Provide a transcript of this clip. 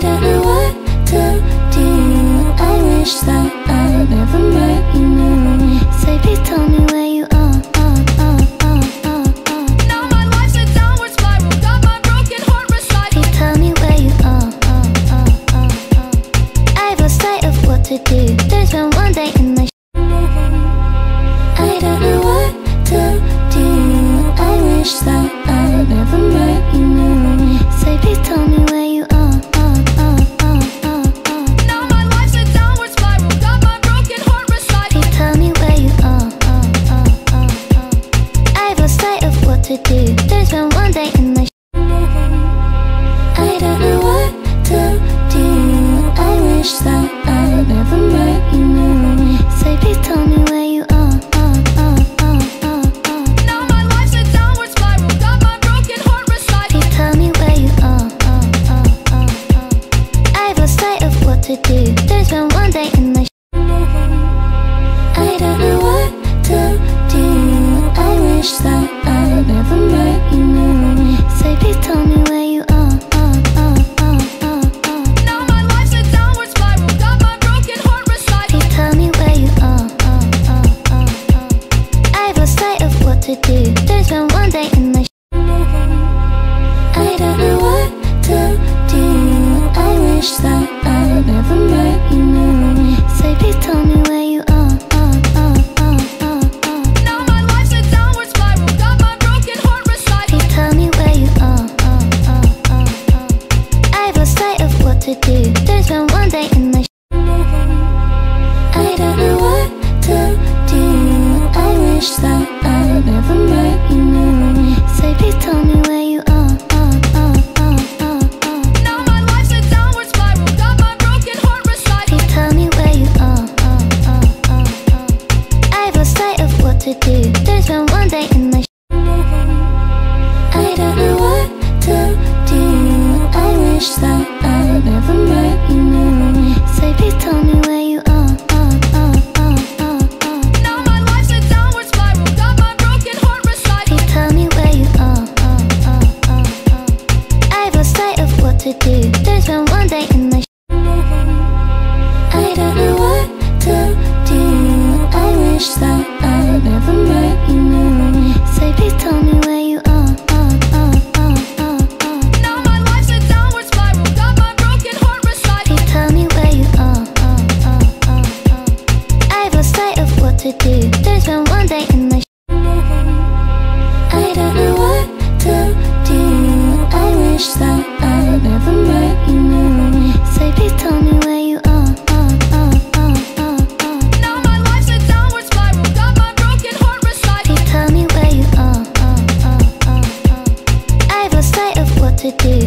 don't know what to do. I wish that I never met you, no. So please tell me where you are. Now my life's a downward spiral. Got my broken heart recital. Please tell me where you are. I've lost sight of what to do. There's been one day in my I don't know what to do. I wish that I never met you, no. So please tell me where you are. Now my life's a downward spiral. Got my broken heart recital. Please tell me where you are. I've lost sight of what to do. There's been one day in my I don't know what to do. I wish that I never met you, no. So please tell me where you are. To do. There's been one day in my I don't know what to do. I wish that I never met you, no. So please tell me where you are. Now my life's a downward spiral. Got my broken heart recital. Please tell me where you are. I've lost sight of what to do. There's been one day in my I don't know what to do. I wish that I never met you, no. So please tell me where you are. Now my life's a downward spiral. Got my broken heart recital. Please tell me where you are. I've lost sight of what to do. There's been one day in my I don't know what to do. I wish that I never met you, no. So please tell me where you are. Do. There's been one day in my I don't know what to do. I wish that I never met you, no. So please tell me where you are. Now my life's a downward spiral. Got my broken heart recital. Please tell me where you are. I've lost sight of what to do. There's been one day in my I don't know what to do. I wish that I never met you, no. So please tell me where you are. Now my life's a downward spiral. Got my broken heart recital. Please tell me where you are. I've lost sight of what to do. There's been one day in my I don't know what to do. I wish that I never met you, no. So please tell me where you are. To do.